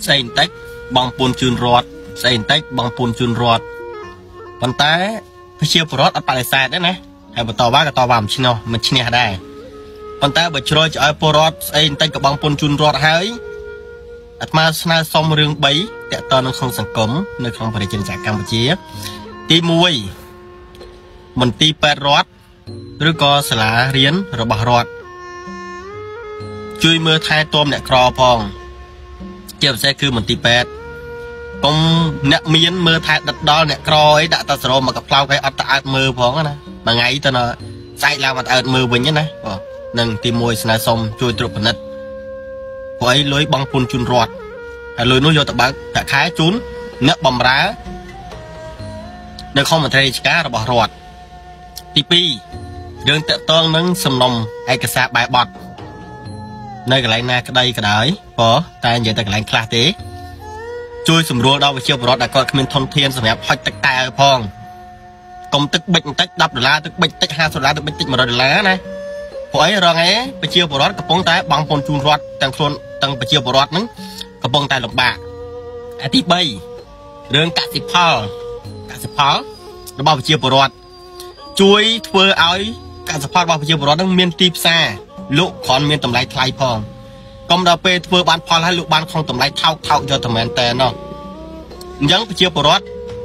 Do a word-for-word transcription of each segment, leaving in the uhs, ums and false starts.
xây tách bằng bồn chun rót xây tách bằng bồn chun rót vận tải phải chiêu rót ở bãi xe đấy nè hay một tàu vá cái tàu vàm chi nào mình chi này đây vận tải bật chơi chơi rót xây tách cái bằng bồn chun rót hayอัตมาสนาสมเรื่องใบแต่ตอนนั้นของสังคมในของประเทศจากกัมพูชีตีมวยมันตีแปดรอดหรือก็สลาเรียนระบารอดจุยมือไทยต้มเนี่ยครอพองเกี่ยวใจคือมันตีแปดตรงเนี่ยมีนมือไทยดัดดอเนี่ยครอไอ้ดัดตาสโรมากับเราไปอัดตามือพองนะบางไงตอนน่ะใส่เรามาอัดมือไปเนี่ยนะหนึ่งตีมวยสนาสมจุยตรุปนัดไว้ลอยบังปนจุนรอดลอยนู้ยตะบักตะขายจุนเนื้อบำร้าในข้อมันเทริการะบารอดตีปีเรื่องเตะต้องนั่งสมนมไอกระซาใบบอดในกระไรนากระไดกระไดพอแต่ใหญ่แต่กระไรคลาเต้ช่วยสมรัวเราไปเชี่ยวรอดแต่ก็คือมันทนเทียนสมัยพักตะตาพองกลมตึกเบ็ดตึกดับดอลลาร์ตึกเบ็ดตึกห้าดอลลาร์ตึกเบ็ดตึกมาดอลลาร์นะพอไอ้เราไงไปเชี่ยวรอดกับป้องตาบังปนจุนรอดแต่โคลนตั้งปเชียวบรอดนึงกระบองตายหลบบ่าอาทิตย์ใบเรื่องกะสิบพอกะสิบพอระบาปเชียวบรอดช่วยเพื่อเอากะสิบพอระบาปเชียวบรอดต้องเมียนตีบแซ่ลุขอนเมียนตำไรไทยพองกำดาเปเพื่อบานพอให้ลุบานของตำไรเท่าเท่ายอดตำแหน่งแต่เนาะยังปเชียวบรอด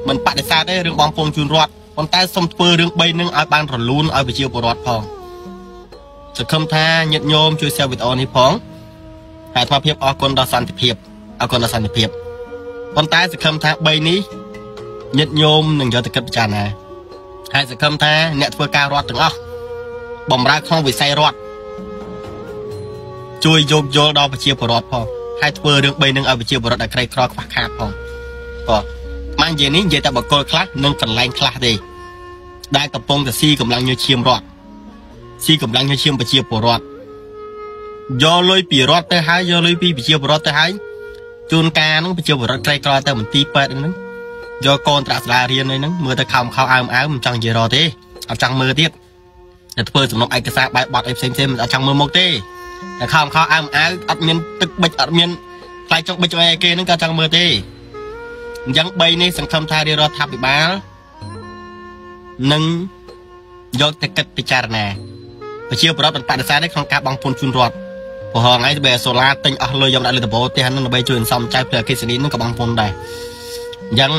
มันปัดแซ่ได้เรื่องบางพงจุนรอดคนใต้สมเพื่อเรื่องใบนึงเอาบานถลุนเอาปเชียวบรอดพองจะคำท่าเงียบโยมช่วยเซลล์วิตอนิพองหากมาเพียบออกคนดาสันติเพียบออกคนดาสันติเพียบคนตายสักคำท้าใบนี้ยึดโยมหนึ่งยอดตะเกียบจานายหากสักคำท้าเน็ตเฟอร์การรอดถึงอ่ะบ่มรักข้องวิสัยรอดช่วยโยกโยกดาวไปเชียร์บอลรอดพอให้เฟอร์เรื่องใบหนึ่งเอาไปเชียร์บอลรอดแต่ใครครอบปากขาดพอพอมันเย็นนี้เย็นแต่บอกโกลคลาสนึ่งกันไล่คลาสดีได้กระโปรงแต่ซีกำลังยืดเชียมรอดซีกำลังยืดเชียมไปเชียร์บอลรอดยอลอยปีรอดแต่หายยอลอยปีไปเชียวรอดแต่หายจูนกาต้องไปเชียวรอดไกลๆแต่เหมือนตีเปิดนั้นยอกรตราสลาเรียนเลยนั้นมือตะคำเขาอ้ามอ้ามจังเยรอเต้เอาจังมือเตี้ยแต่เพื่อสมนองไอกระซ่าใบบอดไอเซมเซมเอาจังมือมกเต้แต่คำเขาอ้ามอ้ามอัดเมียนตึกบิดอัดเมียนไกลจังบิดจังไอเกนั้นก็จังมือเต้ยังใบในสังคมไทยเรียรอดทับอีบ้านั้นยอตะกัดปิจารณาไปเชียวรอดเป็นปาริสาได้ของการบังพลชุนรอดพอไงเบสโซลาติงอเลยยอมได้เลยแต่บอกที่ฮันนั่นไปจนซ้ำใจเพื่อคิดสินี้นั่นกับบางคนได้ยัง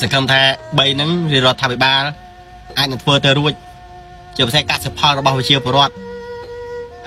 สังคมไทยใบนั้นเรียรอดทำไปบ้าไอ้หนุ่มเฟอร์เตอร์รู้เจอใช้การสปอร์ตบอลไปเชียร์บอลก